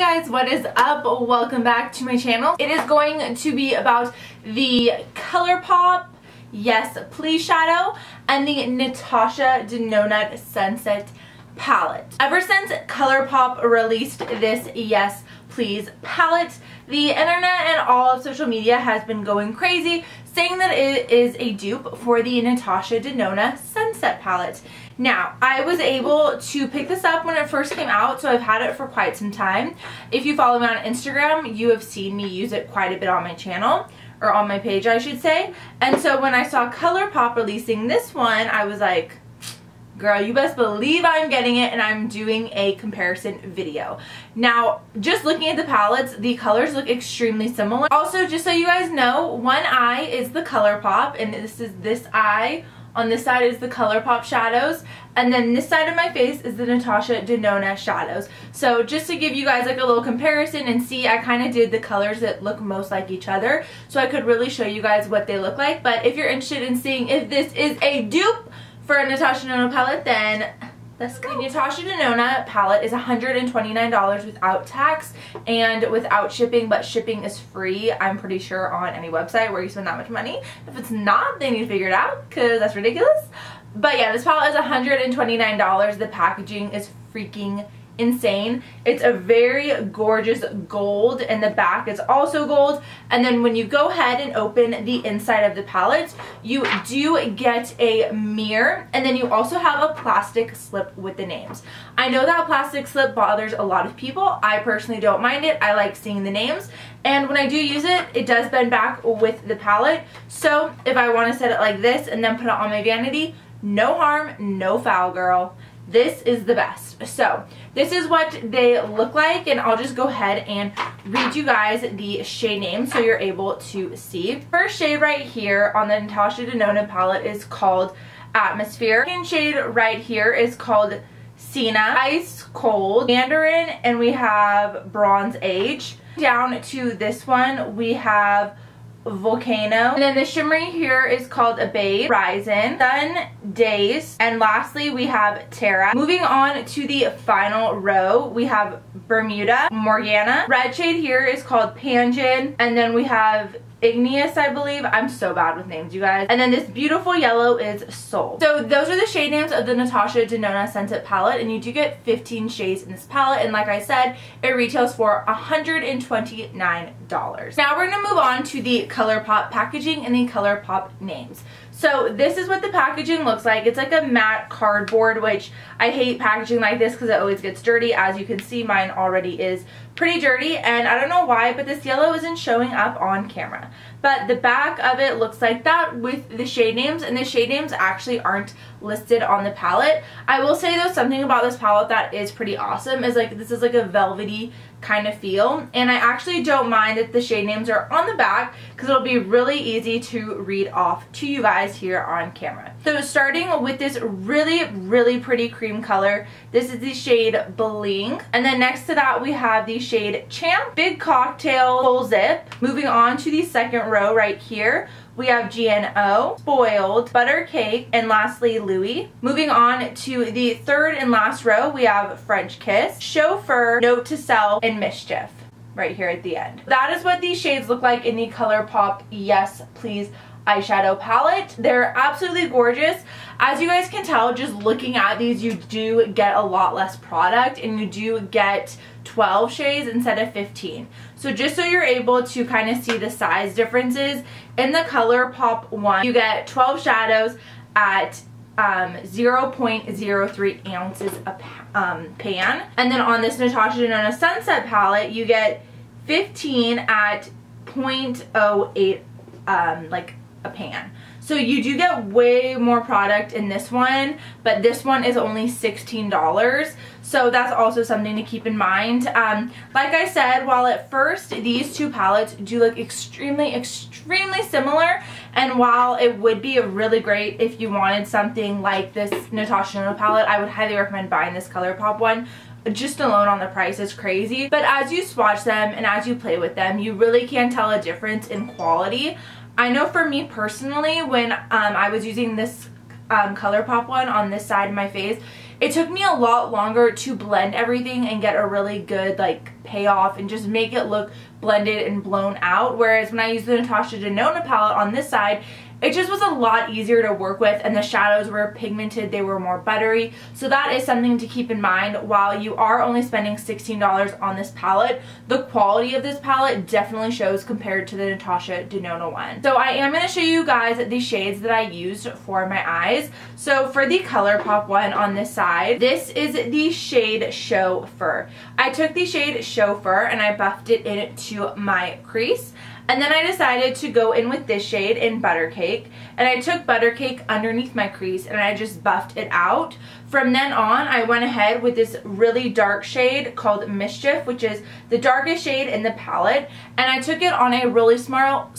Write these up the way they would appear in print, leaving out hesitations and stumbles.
guys, what is up? Welcome back to my channel. It is going to be about the ColourPop Yes Please shadow and the Natasha Denona Sunset palette. Ever since ColourPop released this Yes Please palette, the internet and all of social media has been going crazy saying that it is a dupe for the Natasha Denona Sunset palette. Now, I was able to pick this up when it first came out, so I've had it for quite some time. If you follow me on Instagram, you have seen me use it quite a bit on my channel, or on my page, I should say. And so when I saw ColourPop releasing this one, I was like, girl, you best believe I'm getting it, and I'm doing a comparison video. Now, just looking at the palettes, the colors look extremely similar. Also, just so you guys know, one eye is the ColourPop, and this is this eye. On this side is the ColourPop shadows, and then this side of my face is the Natasha Denona shadows. So just to give you guys like a little comparison and see, I kind of did the colors that look most like each other, so I could really show you guys what they look like. But if you're interested in seeing if this is a dupe for a Natasha Denona palette, then let's go. The Natasha Denona palette is $129 without tax and without shipping, but shipping is free, I'm pretty sure, on any website where you spend that much money. If it's not, they need to figure it out, because that's ridiculous. But yeah, this palette is $129. The packaging is freaking insane. It's a very gorgeous gold, and the back is also gold. And then when you go ahead and open the inside of the palette, you do get a mirror, and then you also have a plastic slip with the names. I know that plastic slip bothers a lot of people. I personally don't mind it. I like seeing the names, and when I do use it, it does bend back with the palette. So if I want to set it like this and then put it on my vanity, no harm, no foul, girl. This is the best. So this is what they look like, and I'll just go ahead and read you guys the shade name so you're able to see. First shade right here on the Natasha Denona palette is called Atmosphere. Second shade right here is called Cena, Ice Cold, Mandarin, and we have Bronze Age. Down to this one we have Volcano, and then the shimmery here is called Abate, Rising, Sun, Days, and lastly we have Terra. Moving on to the final row, we have Bermuda, Morgana. Red shade here is called Pangin, and then we have Igneous, I believe. I'm so bad with names, you guys. And then this beautiful yellow is Soul. So those are the shade names of the Natasha Denona Sunset palette, and you do get 15 shades in this palette, and like I said, it retails for $129. Now we're going to move on to the ColourPop packaging and the ColourPop names. So this is what the packaging looks like. It's like a matte cardboard, which I hate packaging like this because it always gets dirty. As you can see, mine already is pretty dirty, and I don't know why, but this yellow isn't showing up on camera. But the back of it looks like that with the shade names, and the shade names actually aren't listed on the palette. I will say though, something about this palette that is pretty awesome is like this is like a velvety kind of feel, and I actually don't mind that the shade names are on the back because it'll be really easy to read off to you guys here on camera. So starting with this really pretty cream color, this is the shade Bling, and then next to that we have the shade Champ, Big Cocktail, Full Zip. Moving on to the second row right here, we have GNO, Spoiled, Butter Cake, and lastly Louis. Moving on to the third and last row, we have French Kiss, Chauffeur, Note to Self, and Mischief right here at the end. That is what these shades look like in the ColourPop Yes Please eyeshadow palette. They're absolutely gorgeous. As you guys can tell, just looking at these, you do get a lot less product, and you do get 12 shades instead of 15. So just so you're able to kind of see the size differences, in the ColourPop one, you get 12 shadows at 0.03 ounces a pan. And then on this Natasha Denona Sunset palette, you get 15 at 0.08 like a pan. So you do get way more product in this one, but this one is only $16, so that's also something to keep in mind. Like I said, while at first these two palettes do look extremely similar, and while it would be really great if you wanted something like this Natasha Denona palette, I would highly recommend buying this ColourPop one. Just alone on the price is crazy, but as you swatch them and as you play with them, you really can tell a difference in quality. I know for me personally, when I was using this ColourPop one on this side of my face, it took me a lot longer to blend everything and get a really good like payoff and just make it look blended and blown out. Whereas when I use the Natasha Denona palette on this side, it just was a lot easier to work with, and the shadows were pigmented, they were more buttery. So that is something to keep in mind. While you are only spending $16 on this palette, the quality of this palette definitely shows compared to the Natasha Denona one. So I am going to show you guys the shades that I used for my eyes. So for the ColourPop one on this side, this is the shade Chauffeur. I took the shade Chauffeur and I buffed it into my crease. And then I decided to go in with this shade in Buttercake, and I took Buttercake underneath my crease and I just buffed it out. From then on, I went ahead with this really dark shade called Mischief, which is the darkest shade in the palette, and I took it on a really small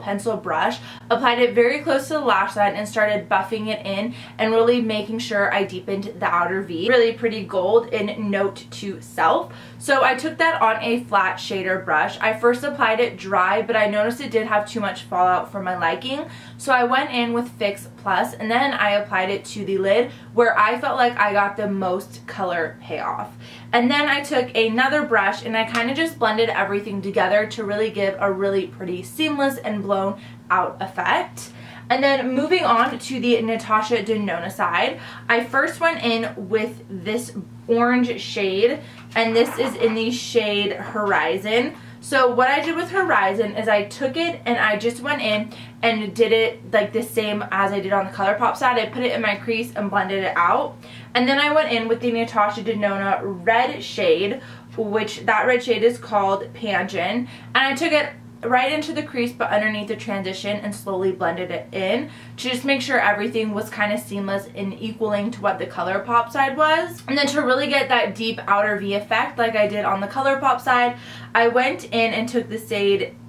pencil brush, applied it very close to the lash line, and started buffing it in and really making sure I deepened the outer V. Really pretty gold in Note to Self. So I took that on a flat shader brush. I first applied it dry, but I noticed it did have too much fallout for my liking, so I went in with Fix Plus, and then I applied it to the lid where I felt like I got the most color payoff. And then I took another brush and I kind of just blended everything together to really give a really pretty seamless and blown out effect. And then moving on to the Natasha Denona side, I first went in with this orange shade, and this is in the shade Horizon. So what I did with Horizon is I took it and I just went in and did it like the same as I did on the ColourPop side. I put it in my crease and blended it out. And then I went in with the Natasha Denona red shade, which that red shade is called Pageant, and I took it right into the crease but underneath the transition and slowly blended it in to just make sure everything was kind of seamless and equaling to what the ColourPop side was. And then to really get that deep outer V effect like I did on the ColourPop side, I went in and took the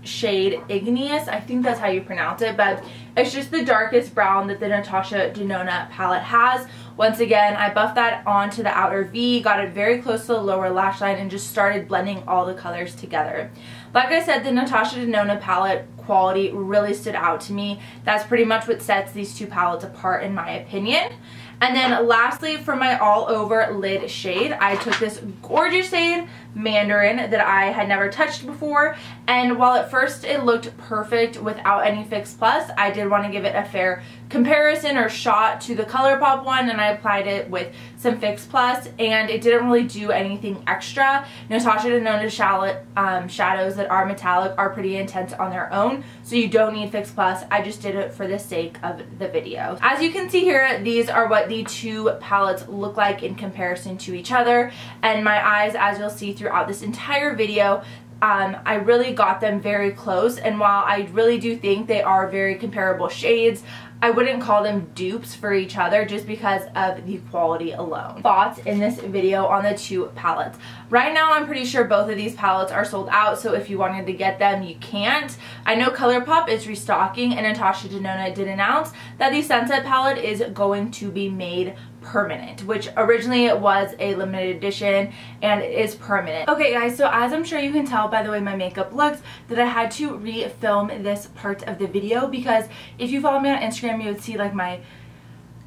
shade Igneous, I think that's how you pronounce it, but it's just the darkest brown that the Natasha Denona palette has. Once again, I buffed that onto the outer V, got it very close to the lower lash line, and just started blending all the colors together. Like I said, the Natasha Denona palette quality really stood out to me. That's pretty much what sets these two palettes apart in my opinion. And then lastly, for my all over lid shade, I took this gorgeous shade Mandarin that I had never touched before, and while at first it looked perfect without any Fix Plus, I did want to give it a fair comparison or shot to the ColourPop one, and I applied it with some Fix Plus, and it didn't really do anything extra. Natasha Denona's shadows that are metallic are pretty intense on their own, so you don't need Fix Plus. I just did it for the sake of the video. As you can see here, these are what the two palettes look like in comparison to each other, and my eyes, as you'll see throughout this entire video, I really got them very close, and while I really do think they are very comparable shades, I wouldn't call them dupes for each other just because of the quality alone. Thoughts in this video on the two palettes. Right now I'm pretty sure both of these palettes are sold out, so if you wanted to get them, you can't. I know ColourPop is restocking, and Natasha Denona did announce that the Sunset palette is going to be made permanent, which originally it was a limited edition, and it is permanent. Okay guys, so as I'm sure you can tell by the way my makeup looks, that I had to re-film this part of the video, because if you follow me on Instagram, you would see like my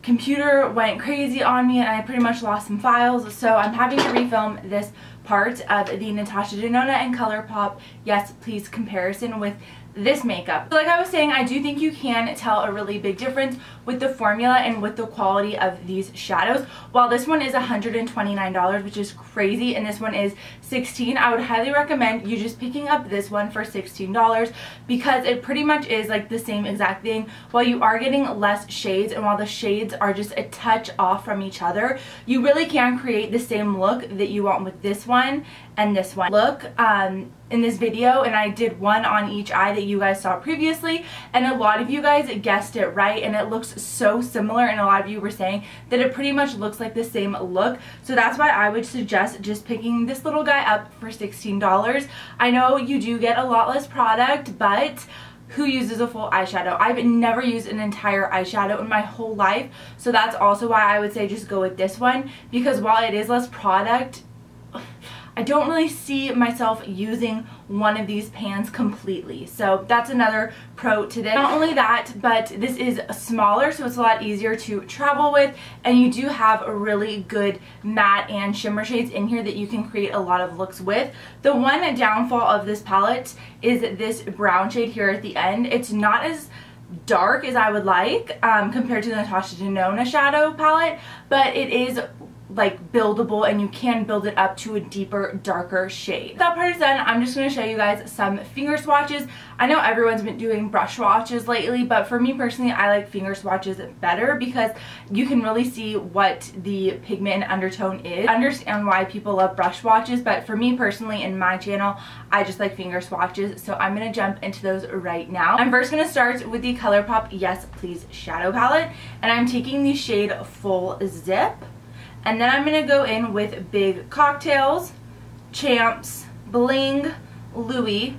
computer went crazy on me and I pretty much lost some files, so I'm having to refilm this part of the Natasha Denona and ColourPop Yes Please comparison with this makeup. So like I was saying, I do think you can tell a really big difference with the formula and with the quality of these shadows. While this one is $129, which is crazy, and this one is $16, I would highly recommend you just picking up this one for $16, because it pretty much is like the same exact thing. While you are getting less shades, and while the shades are just a touch off from each other, you really can create the same look that you want with this one and this one. Look, in this video, and I did one on each eye that you guys saw previously, and a lot of you guys guessed it right, and it looks so similar, and a lot of you were saying that it pretty much looks like the same look. So that's why I would suggest just picking this little guy up for $16. I know you do get a lot less product, but who uses a full eyeshadow? I've never used an entire eyeshadow in my whole life, so that's also why I would say just go with this one, because while it is less product, I don't really see myself using one of these pans completely. So that's another pro today. Not only that, but this is smaller, so it's a lot easier to travel with, and you do have really good matte and shimmer shades in here that you can create a lot of looks with. The one downfall of this palette is this brown shade here at the end. It's not as dark as I would like compared to the Natasha Denona shadow palette, but it is like buildable and you can build it up to a deeper, darker shade. That part is done. I'm just going to show you guys some finger swatches. I know everyone's been doing brush swatches lately, but for me personally, I like finger swatches better because you can really see what the pigment and undertone is. I understand why people love brush swatches, but for me personally, in my channel, I just like finger swatches, so I'm going to jump into those right now. I'm first going to start with the ColourPop Yes Please shadow palette, and I'm taking the shade Full Zip. And then I'm going to go in with Big Cocktails, Champs, Bling, Louie,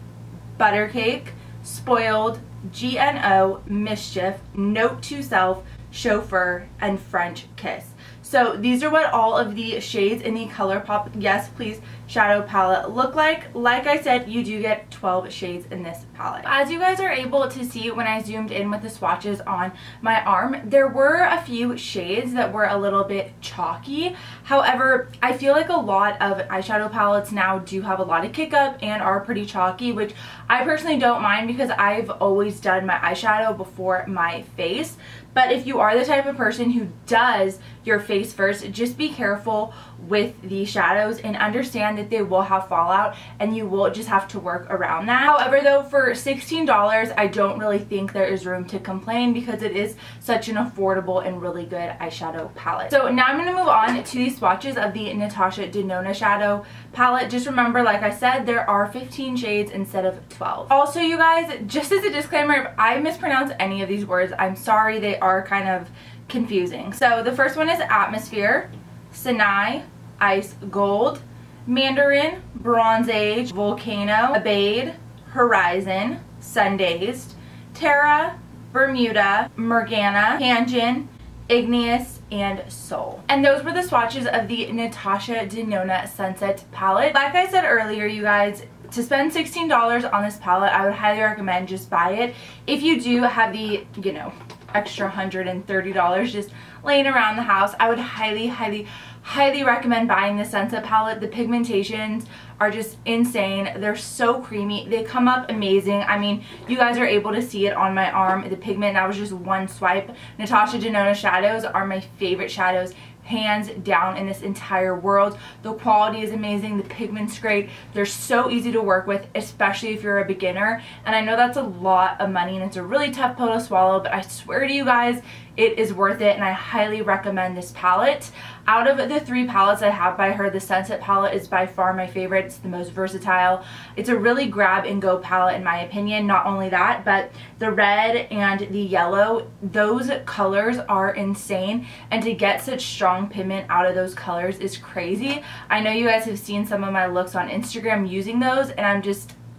Buttercake, Spoiled, GNO, Mischief, Note to Self, Chauffeur, and French Kiss. So these are what all of the shades in the ColourPop Yes Please shadow palette look like. Like I said, you do get 12 shades in this palette. As you guys are able to see when I zoomed in with the swatches on my arm, there were a few shades that were a little bit chalky. However, I feel like a lot of eyeshadow palettes now do have a lot of kick up and are pretty chalky, which I personally don't mind because I've always done my eyeshadow before my face. But if you are the type of person who does your face first, just be careful with the shadows and understand that they will have fallout and you will just have to work around that. However, though, for $16, I don't really think there is room to complain because it is such an affordable and really good eyeshadow palette. So now I'm going to move on to the swatches of the Natasha Denona shadow palette. Just remember, like I said, there are 15 shades instead of 12. Also, you guys, just as a disclaimer, if I mispronounce any of these words, I'm sorry, they are kind of confusing. So the first one is Atmosphere, Sinai, Ice Gold, Mandarin, Bronze Age, Volcano, Abade, Horizon, Sundazed, Terra, Bermuda, Morgana, Hanjin, Igneous, and Soul. And those were the swatches of the Natasha Denona Sunset palette. Like I said earlier, you guys, to spend $16 on this palette, I would highly recommend just buy it. If you do have the, you know, extra $130 just laying around the house, I would highly recommend buying the Sunset palette. The pigmentations are just insane. They're so creamy. They come up amazing. I mean, you guys are able to see it on my arm, the pigment. That was just one swipe. Natasha Denona shadows are my favorite shadows, hands down, in this entire world. The quality is amazing. The pigment's great. They're so easy to work with, especially if you're a beginner. And I know that's a lot of money and it's a really tough pill to swallow, but I swear to you guys, it is worth it, and I highly recommend this palette. Out of the three palettes I have by her, the Sunset palette is by far my favorite. It's the most versatile. It's a really grab and go palette in my opinion. Not only that, but the red and the yellow, those colors are insane, and to get such strong pigment out of those colors is crazy. I know you guys have seen some of my looks on Instagram using those, and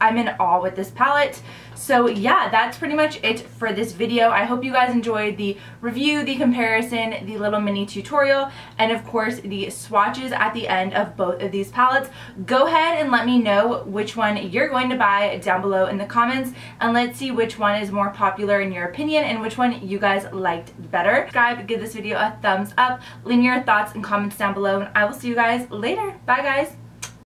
I'm in awe with this palette. So yeah, that's pretty much it for this video. I hope you guys enjoyed the review, the comparison, the little mini tutorial, and of course the swatches at the end of both of these palettes. Go ahead and let me know which one you're going to buy down below in the comments, and let's see which one is more popular in your opinion and which one you guys liked better. Subscribe, give this video a thumbs up, leave me your thoughts and comments down below, and I will see you guys later. Bye guys!